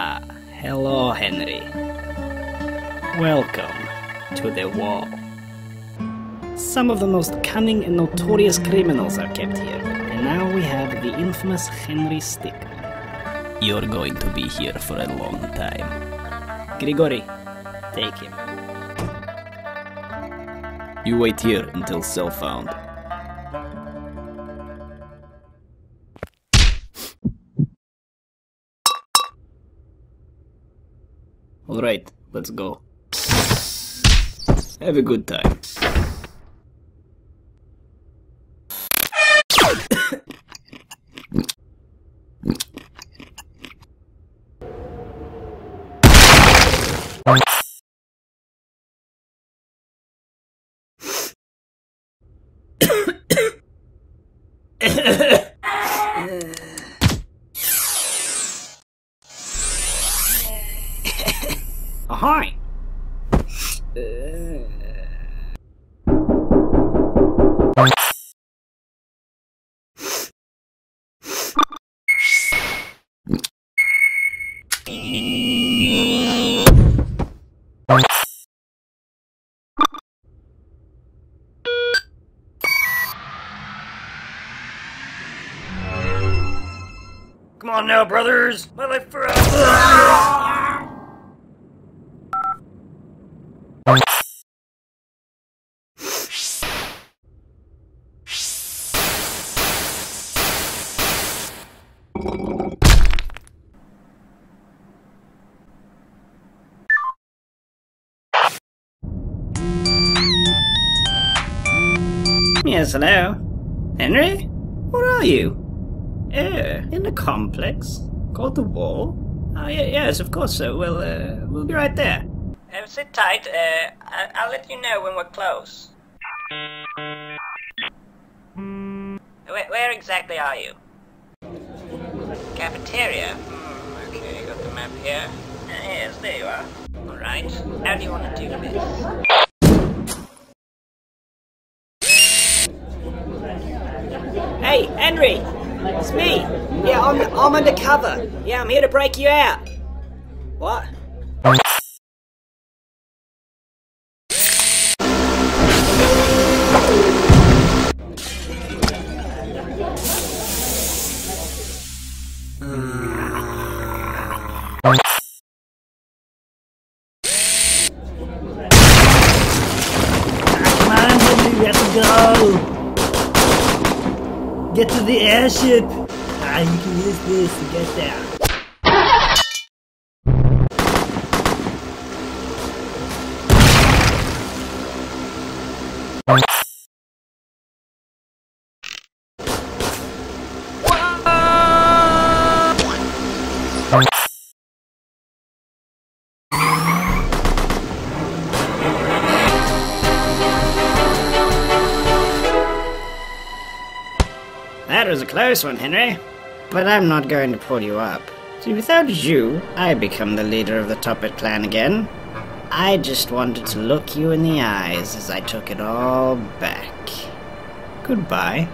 Ah, hello, Henry. Welcome to the wall. Some of the most cunning and notorious criminals are kept here, and now we have the infamous Henry Stick. You're going to be here for a long time. Grigori, take him. You wait here until cell found. Alright, let's go. Have a good time. Hi. Come on now, brothers. My life for us. Yes, hello. Henry? Where are you? In the complex? Called the Wall? Yes, of course, so. We'll be right there. Sit tight, I'll let you know when we're close. Where exactly are you? Cafeteria? Okay, got the map here. Yes, there you are. Alright, how do you want to do this? Hey, Henry! It's me! Yeah, I'm undercover. Yeah, I'm here to break you out. What? Get to the airship! You can use this to get there. That was a close one, Henry. But I'm not going to pull you up. See, without you, I become the leader of the Toppet clan again. I just wanted to look you in the eyes as I took it all back. Goodbye.